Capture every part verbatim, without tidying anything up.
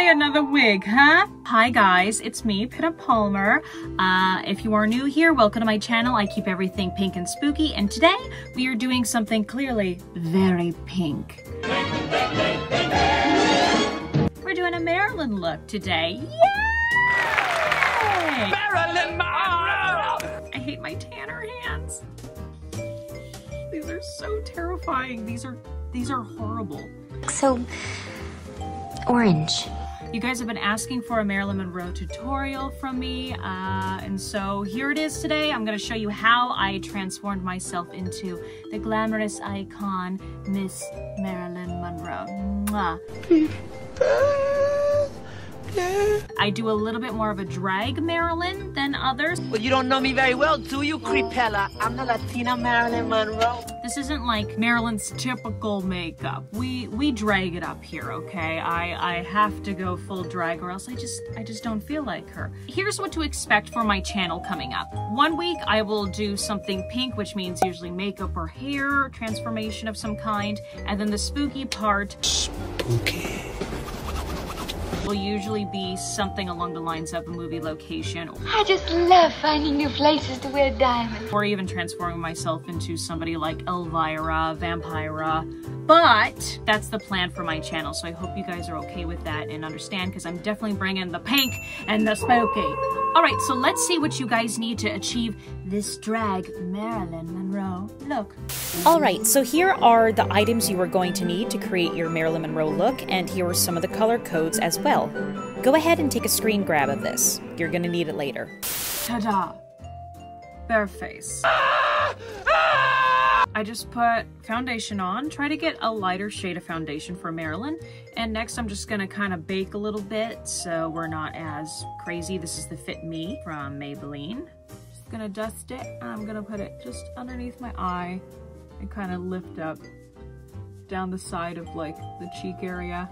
Yay, another wig, huh? Hi guys, it's me, Peta Palmer. Uh, if you are new here, welcome to my channel. I keep everything pink and spooky, and today we are doing something clearly very pink. We're doing a Marilyn look today. Yay! Marilyn Monroe! I hate my tanner hands. These are so terrifying. These are these are horrible. So orange. You guys have been asking for a Marilyn Monroe tutorial from me, uh, and so here it is today. I'm gonna show you how I transformed myself into the glamorous icon, Miss Marilyn Monroe. Mwah. I do a little bit more of a drag Marilyn than others. Well, you don't know me very well, do you, Crepella? I'm the Latina Marilyn Monroe. This isn't like Marilyn's typical makeup. We we drag it up here, okay? I, I have to go full drag or else I just I just don't feel like her. Here's what to expect for my channel coming up. One week I will do something pink, which means usually makeup or hair transformation of some kind, and then the spooky part. Spooky. Will usually be something along the lines of a movie location. I just love finding new places to wear diamonds. Or even transforming myself into somebody like Elvira, Vampira. But that's the plan for my channel, so I hope you guys are okay with that and understand, because I'm definitely bringing the pink and the spooky. All right, so let's see what you guys need to achieve this drag Marilyn Monroe look. All right, so here are the items you are going to need to create your Marilyn Monroe look, and here are some of the color codes as well. Go ahead and take a screen grab of this. You're gonna need it later. Ta-da! Bare face. I just put foundation on, try to get a lighter shade of foundation for Marilyn, and next I'm just gonna kind of bake a little bit so we're not as crazy. This is the Fit Me from Maybelline. Just gonna dust it, and I'm gonna put it just underneath my eye and kind of lift up down the side of like the cheek area.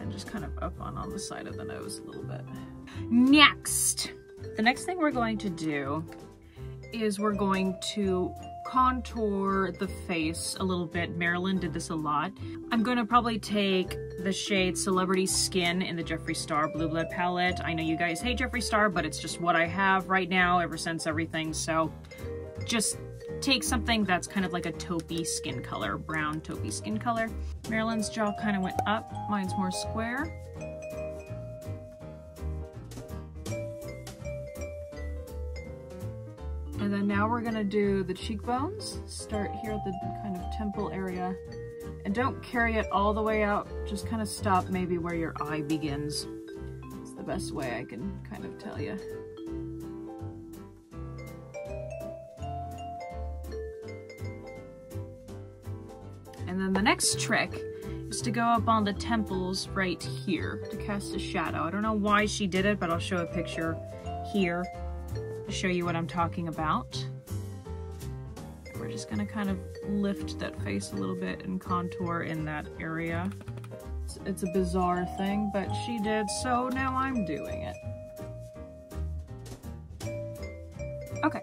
And just kind of up on, on the side of the nose a little bit. Next! The next thing we're going to do is we're going to contour the face a little bit. Marilyn did this a lot. I'm gonna probably take the shade Celebrity Skin in the Jeffree Star Blue Blood Palette. I know you guys hate Jeffree Star, but it's just what I have right now ever since everything, so just take something that's kind of like a taupey skin color, brown taupey skin color. Marilyn's jaw kind of went up, mine's more square. And then now we're gonna do the cheekbones. Start here at the kind of temple area. And don't carry it all the way out. Just kind of stop maybe where your eye begins. It's the best way I can kind of tell you. And then the next trick is to go up on the temples right here to cast a shadow. I don't know why she did it, but I'll show a picture here. Show you what I'm talking about. We're just gonna kind of lift that face a little bit and contour in that area. It's, it's a bizarre thing, but she did, so now I'm doing it. Okay,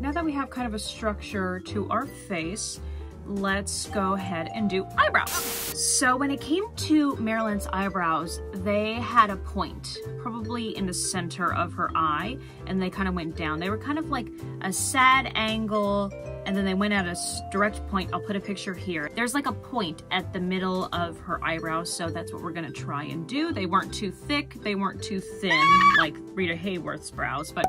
now that we have kind of a structure to our face, let's go ahead and do eyebrows. So when it came to Marilyn's eyebrows, they had a point, probably in the center of her eye, and they kind of went down. They were kind of like a sad angle, and then they went at a direct point. I'll put a picture here. There's like a point at the middle of her eyebrows, so that's what we're gonna try and do. They weren't too thick, they weren't too thin, like Rita Hayworth's brows, but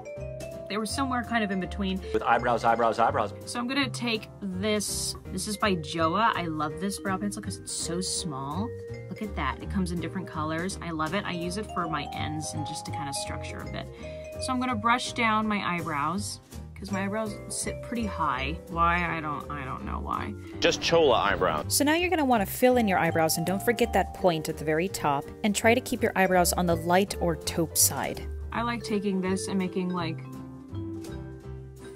they were somewhere kind of in between. With eyebrows, eyebrows, eyebrows. So I'm gonna take this, this is by Joah. I love this brow pencil because it's so small. Look at that, it comes in different colors. I love it, I use it for my ends and just to kind of structure a bit. So I'm gonna brush down my eyebrows because my eyebrows sit pretty high. Why, I don't, I don't know why. Just Chola eyebrows. So now you're gonna wanna fill in your eyebrows, and don't forget that point at the very top, and try to keep your eyebrows on the light or taupe side. I like taking this and making like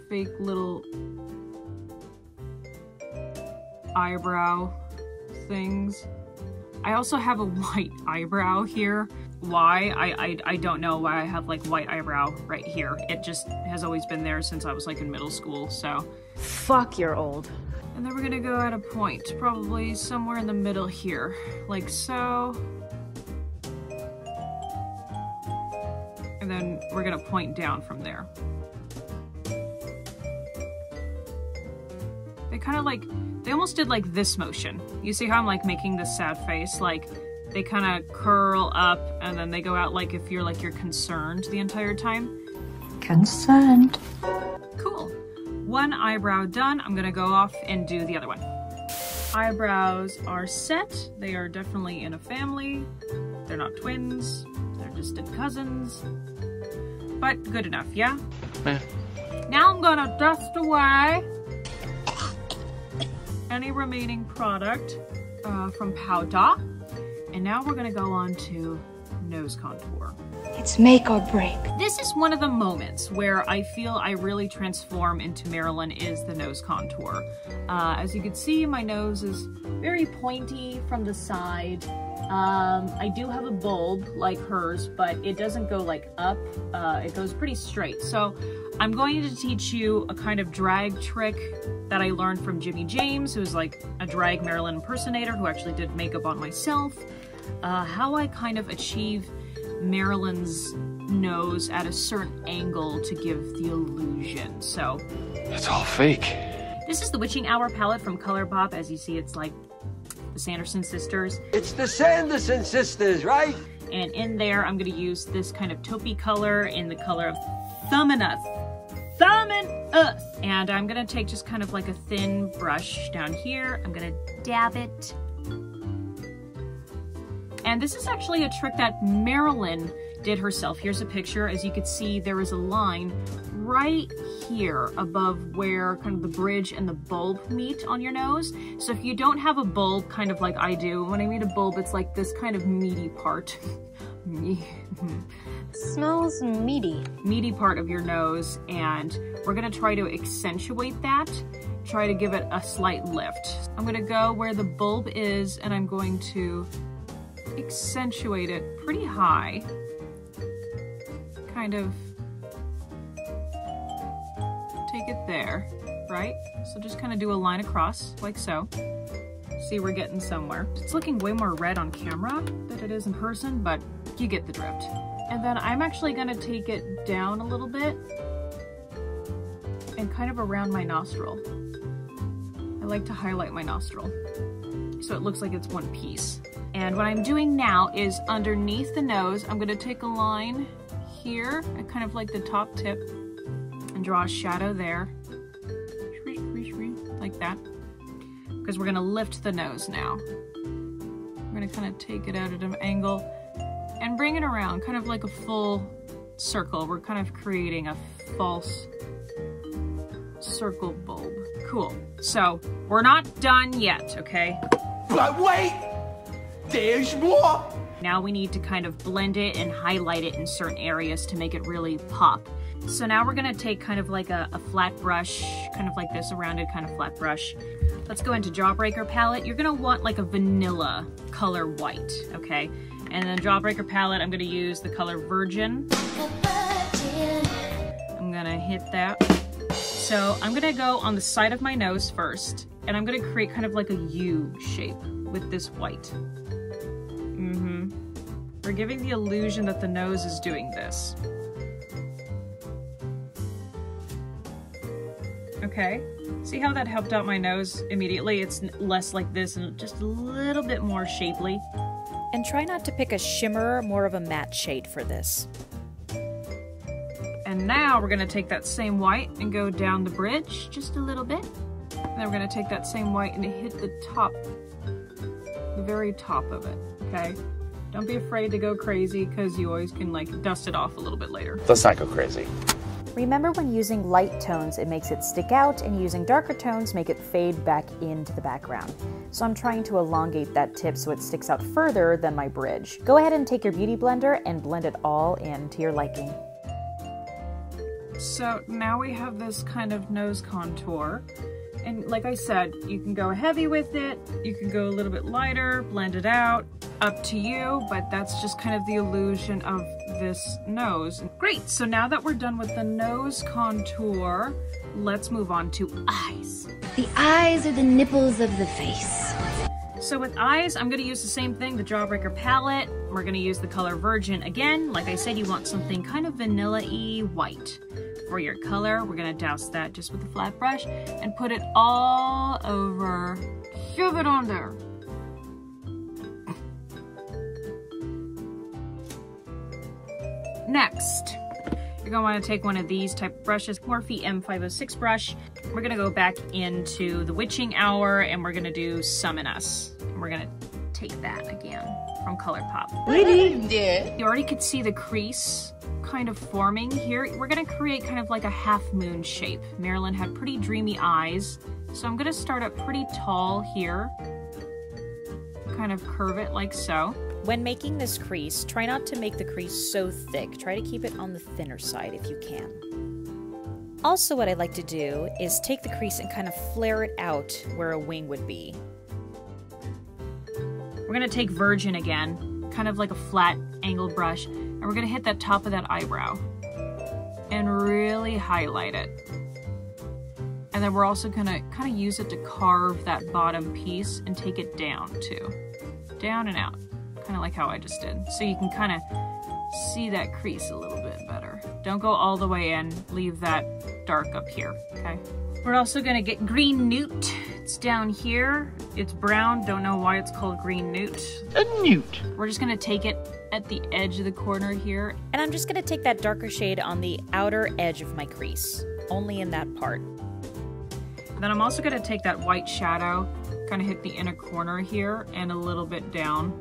fake little eyebrow things. I also have a white eyebrow here. Why? I, I I don't know why I have like white eyebrow right here. It just has always been there since I was like in middle school, so. Fuck, you're old. And then we're gonna go at a point, probably somewhere in the middle here, like so. And then we're gonna point down from there. They kind of like, they almost did like this motion. You see how I'm like making this sad face? Like they kind of curl up and then they go out like if you're like you're concerned the entire time. Concerned. Cool. One eyebrow done. I'm gonna go off and do the other one. Eyebrows are set. They are definitely in a family. They're not twins. They're just cousins. But good enough, yeah? Yeah. Now I'm gonna dust away any remaining product uh, from powder. And now we're gonna go on to nose contour. It's make or break. This is one of the moments where I feel I really transform into Marilyn is the nose contour. Uh, as you can see, my nose is very pointy from the side. Um, I do have a bulb like hers, but it doesn't go like up, uh, it goes pretty straight. So I'm going to teach you a kind of drag trick that I learned from Jimmy James, who's like a drag Marilyn impersonator who actually did makeup on myself. Uh, how I kind of achieve Marilyn's nose at a certain angle to give the illusion, so. It's all fake. This is the Witching Hour palette from ColourPop. As you see, it's like the Sanderson Sisters. It's the Sanderson Sisters, right? And in there, I'm gonna use this kind of taupey color in the color of Thumbin' Us. Thumbin' Us! And I'm gonna take just kind of like a thin brush down here. I'm gonna dab it. And this is actually a trick that Marilyn did herself. Here's a picture. As you can see, there is a line right here above where kind of the bridge and the bulb meet on your nose. So if you don't have a bulb, kind of like I do, when I mean a bulb, it's like this kind of meaty part. Smells meaty. Meaty part of your nose. And we're gonna try to accentuate that. Try to give it a slight lift. I'm gonna go where the bulb is and I'm going to accentuate it pretty high, kind of take it there, right? So just kind of do a line across, like so. See, we're getting somewhere. It's looking way more red on camera than it is in person, but you get the drift. And then I'm actually gonna take it down a little bit and kind of around my nostril. I like to highlight my nostril so it looks like it's one piece. And what I'm doing now is underneath the nose, I'm gonna take a line here at kind of like the top tip and draw a shadow there, like that, because we're gonna lift the nose now. We're gonna kind of take it out at an angle and bring it around, kind of like a full circle. We're kind of creating a false circle bulb. Cool, so we're not done yet, okay? But wait! There's more! Now we need to kind of blend it and highlight it in certain areas to make it really pop. So now we're gonna take kind of like a, a flat brush, kind of like this, a rounded kind of flat brush. Let's go into Jawbreaker palette. You're gonna want like a vanilla color white, okay? And then Jawbreaker palette, I'm gonna use the color Virgin. I'm gonna hit that. So I'm gonna go on the side of my nose first, and I'm gonna create kind of like a U shape with this white. Mm-hmm. We're giving the illusion that the nose is doing this. Okay, see how that helped out my nose immediately? It's less like this and just a little bit more shapely. And try not to pick a shimmer, more of a matte shade for this. And now we're gonna take that same white and go down the bridge just a little bit. And then we're gonna take that same white and hit the top, the very top of it. Okay, don't be afraid to go crazy because you always can like dust it off a little bit later. Let's not go crazy. Remember, when using light tones, it makes it stick out, and using darker tones make it fade back into the background. So I'm trying to elongate that tip so it sticks out further than my bridge. Go ahead and take your beauty blender and blend it all in to your liking. So now we have this kind of nose contour. And like I said, you can go heavy with it, you can go a little bit lighter, blend it out, up to you, but that's just kind of the illusion of this nose. Great, so now that we're done with the nose contour, let's move on to eyes. The eyes are the nipples of the face. So with eyes, I'm gonna use the same thing, the Jawbreaker palette. We're gonna use the color Virgin again. Like I said, you want something kind of vanilla-y white. For your color, we're gonna douse that just with a flat brush and put it all over. Shove it on there. Next, you're gonna wanna take one of these type of brushes, Morphe M five oh six brush. We're gonna go back into the Witching Hour and we're gonna do Summon Us. And we're gonna take that again from ColourPop. Really? Yeah. You already could see the crease kind of forming here. We're gonna create kind of like a half moon shape. Marilyn had pretty dreamy eyes, so I'm gonna start up pretty tall here. Kind of curve it like so. When making this crease, try not to make the crease so thick. Try to keep it on the thinner side if you can. Also, what I like to do is take the crease and kind of flare it out where a wing would be. We're gonna take Virgin again, kind of like a flat angled brush. And we're gonna hit that top of that eyebrow and really highlight it. And then we're also gonna kind of use it to carve that bottom piece and take it down too. Down and out, kind of like how I just did. So you can kind of see that crease a little bit better. Don't go all the way in, leave that dark up here, okay? We're also gonna get Green Newt. It's down here, it's brown, don't know why it's called Green Newt. A newt. We're just gonna take it at the edge of the corner here. And I'm just gonna take that darker shade on the outer edge of my crease, only in that part. And then I'm also gonna take that white shadow, kinda hit the inner corner here and a little bit down,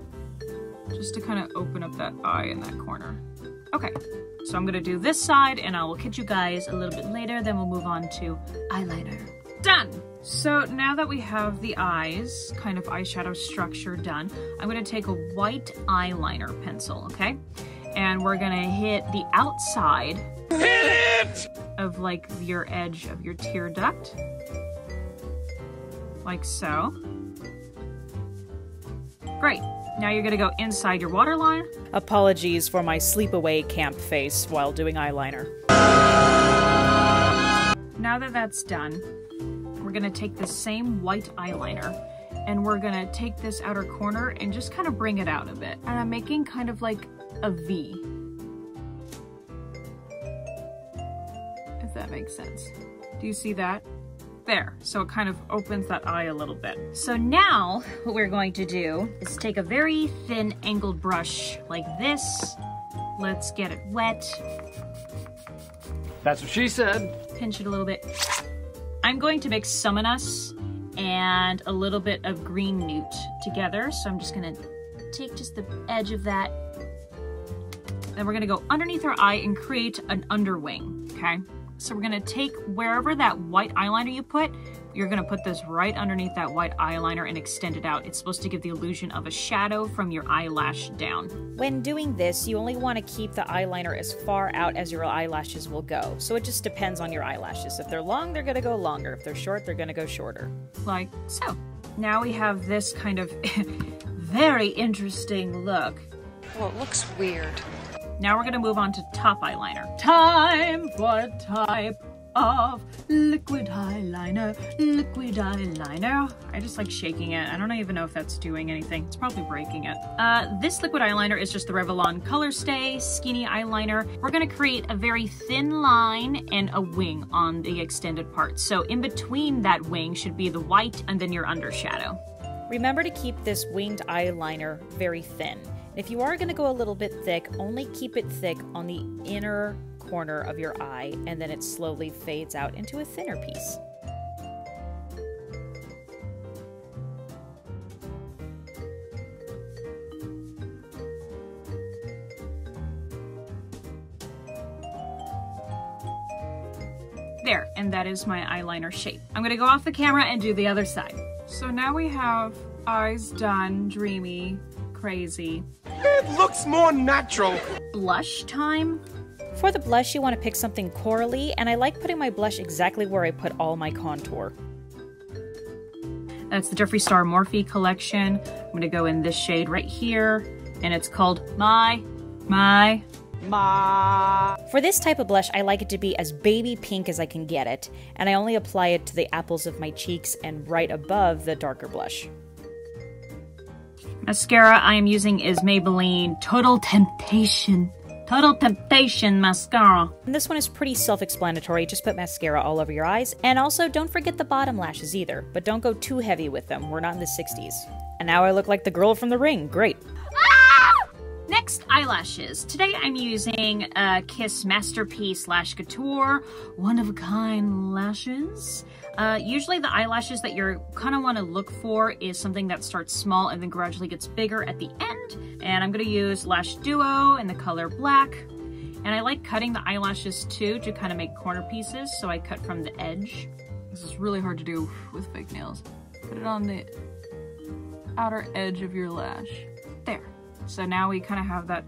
just to kinda open up that eye in that corner. Okay, so I'm gonna do this side and I will catch you guys a little bit later, then we'll move on to eyeliner. Done! So now that we have the eyes, kind of eyeshadow structure done, I'm gonna take a white eyeliner pencil, okay? And we're gonna hit the outside hit it! of like your edge of your tear duct, like so. Great, now you're gonna go inside your waterline. Apologies for my sleepaway camp face while doing eyeliner. Now that that's done, we're gonna take the same white eyeliner and we're gonna take this outer corner and just kind of bring it out a bit. And I'm making kind of like a V. If that makes sense. Do you see that? There, so it kind of opens that eye a little bit. So now what we're going to do is take a very thin angled brush like this. Let's get it wet. That's what she said. Pinch it a little bit. I'm going to mix Summon Us and a little bit of Green Newt together. So I'm just gonna take just the edge of that. Then we're gonna go underneath our eye and create an underwing, okay? So we're gonna take wherever that white eyeliner you put, you're gonna put this right underneath that white eyeliner and extend it out. It's supposed to give the illusion of a shadow from your eyelash down. When doing this, you only wanna keep the eyeliner as far out as your eyelashes will go. So it just depends on your eyelashes. If they're long, they're gonna go longer. If they're short, they're gonna go shorter. Like so. Now we have this kind of very interesting look. Well, it looks weird. Now we're gonna move on to top eyeliner. Time for type of liquid eyeliner, liquid eyeliner. I just like shaking it. I don't even know if that's doing anything. It's probably breaking it. Uh, this liquid eyeliner is just the Revlon Colorstay Skinny Eyeliner. We're gonna create a very thin line and a wing on the extended part. So in between that wing should be the white and then your undershadow. Remember to keep this winged eyeliner very thin. If you are gonna go a little bit thick, only keep it thick on the inner corner of your eye, and then it slowly fades out into a thinner piece. There, and that is my eyeliner shape. I'm gonna go off the camera and do the other side. So now we have eyes done, dreamy, crazy. It looks more natural. Blush time. For the blush, you want to pick something corally, and I like putting my blush exactly where I put all my contour. That's the Jeffree Star Morphe collection. I'm gonna go in this shade right here, and it's called My, My, Ma. For this type of blush, I like it to be as baby pink as I can get it, and I only apply it to the apples of my cheeks and right above the darker blush. Mascara I am using is Maybelline Total Temptation. Total Temptation Mascara. And this one is pretty self-explanatory. Just put mascara all over your eyes. And also, don't forget the bottom lashes either, but don't go too heavy with them. We're not in the sixties. And now I look like the girl from The Ring. Great. Next, eyelashes. Today I'm using uh, Kiss Masterpiece Lash Couture, one-of-a-kind lashes. Uh, usually the eyelashes that you're kind of want to look for is something that starts small and then gradually gets bigger at the end. And I'm going to use Lash Duo in the color black. And I like cutting the eyelashes too to kind of make corner pieces, so I cut from the edge. This is really hard to do with fake nails. Put it on the outer edge of your lash. There. So now we kind of have that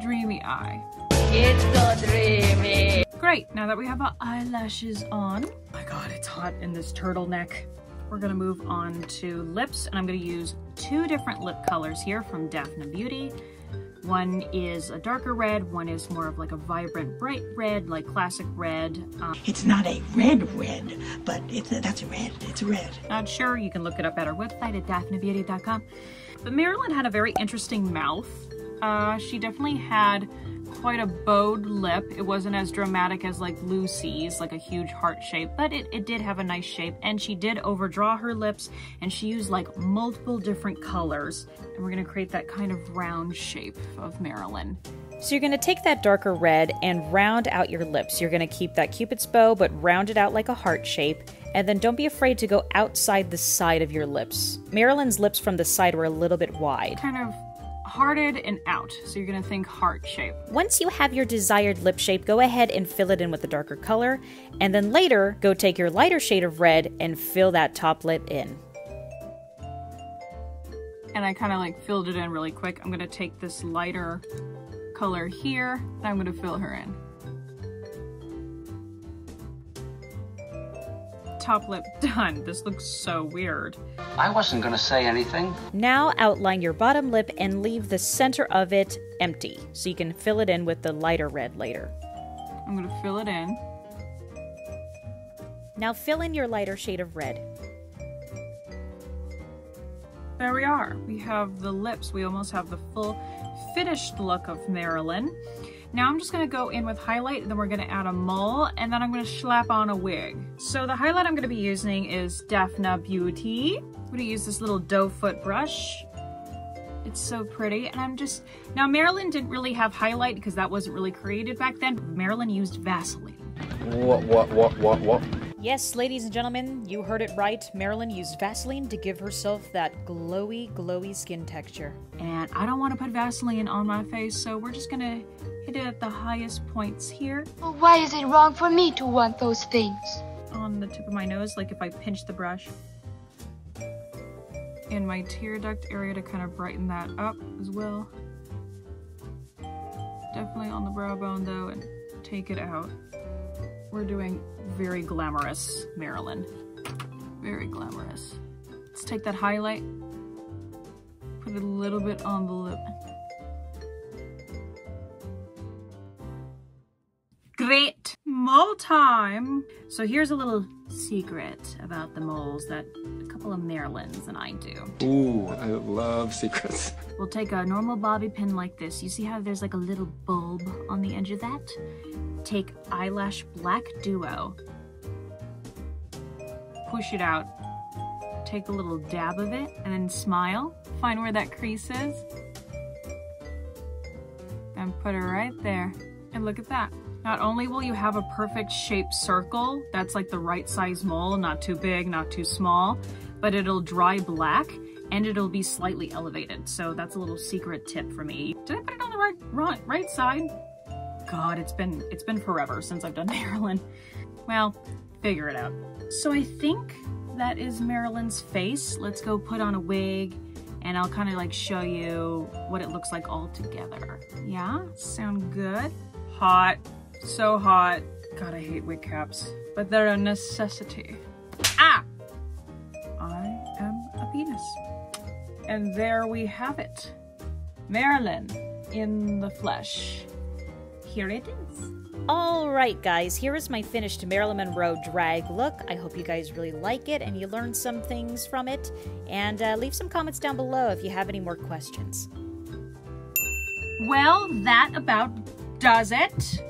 dreamy eye. It's so dreamy. Great, now that we have our eyelashes on, oh my God, it's hot in this turtleneck. We're gonna move on to lips, and I'm gonna use two different lip colors here from Daphne Beauty. One is a darker red, one is more of like a vibrant bright red, like classic red. Um, it's not a red red, but it's a, that's a red, it's a red. Not sure, you can look it up at our website at Daphne Beauty dot com. But Marilyn had a very interesting mouth. Uh, she definitely had quite a bowed lip. It wasn't as dramatic as like Lucy's, like a huge heart shape, but it, it did have a nice shape, and she did overdraw her lips, and she used like multiple different colors. And we're gonna create that kind of round shape of Marilyn. So you're gonna take that darker red and round out your lips. You're gonna keep that Cupid's bow, but round it out like a heart shape. And then don't be afraid to go outside the side of your lips. Marilyn's lips from the side were a little bit wide. Kind of hearted and out, so you're gonna think heart shape. Once you have your desired lip shape, go ahead and fill it in with a darker color, and then later, go take your lighter shade of red and fill that top lip in. And I kinda like filled it in really quick. I'm gonna take this lighter color here, and I'm gonna fill her in. Top lip done. This looks so weird. I wasn't gonna say anything. Now outline your bottom lip and leave the center of it empty, so you can fill it in with the lighter red later. I'm gonna fill it in. Now fill in your lighter shade of red. There we are. We have the lips. We almost have the full finished look of Marilyn. Now I'm just gonna go in with highlight, then we're gonna add a mole, and then I'm gonna slap on a wig. So the highlight I'm gonna be using is Daphne Beauty. I'm gonna use this little doe foot brush. It's so pretty, and I'm just, now Marilyn didn't really have highlight because that wasn't really created back then. Marilyn used Vaseline. What, what, what, what, what? Yes, ladies and gentlemen, you heard it right. Marilyn used Vaseline to give herself that glowy, glowy skin texture. And I don't want to put Vaseline on my face, so we're just gonna hit it at the highest points here. Well, why is it wrong for me to want those things? On the tip of my nose, like if I pinch the brush. In my tear duct area to kind of brighten that up as well. Definitely on the brow bone though, and take it out. We're doing very glamorous, Marilyn. Very glamorous. Let's take that highlight, put it a little bit on the lip. Great! Mole time! So here's a little secret about the moles that a couple of Marilyns and I do. Ooh, I love secrets. We'll take a normal bobby pin like this. You see how there's like a little bulb on the edge of that? Take eyelash black duo, push it out, take a little dab of it, and then smile. Find where that crease is, and put it right there. And look at that. Not only will you have a perfect shaped circle, that's like the right size mole, not too big, not too small, but it'll dry black and it'll be slightly elevated. So that's a little secret tip for me. Did I put it on the right, right, right side? God, it's been it's been forever since I've done Marilyn. Well, figure it out. So I think that is Marilyn's face. Let's go put on a wig, and I'll kind of like show you what it looks like all together. Yeah, sound good? Hot, so hot. God, I hate wig caps, but they're a necessity. Ah! I am And there we have it. Marilyn in the flesh. Here it is. All right, guys, here is my finished Marilyn Monroe drag look. I hope you guys really like it and you learned some things from it. And uh, leave some comments down below if you have any more questions. Well, that about does it.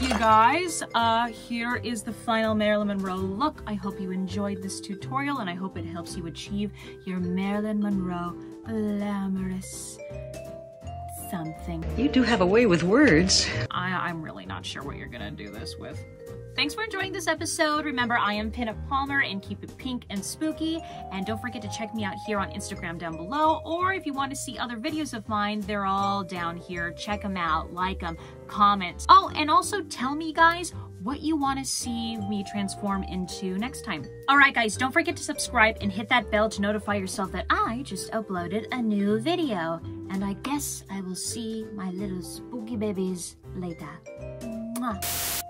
You guys, uh, here is the final Marilyn Monroe look. I hope you enjoyed this tutorial and I hope it helps you achieve your Marilyn Monroe glamorous something. You do have a way with words. I, I'm really not sure what you're gonna do this with. Thanks for enjoying this episode. Remember, I am Peta Palmer and keep it pink and spooky. And don't forget to check me out here on Instagram down below. Or if you want to see other videos of mine, they're all down here. Check them out, like them, comment. Oh, and also tell me, guys, what you want to see me transform into next time. All right, guys, don't forget to subscribe and hit that bell to notify yourself that I just uploaded a new video. And I guess I will see my little spooky babies later. Mwah.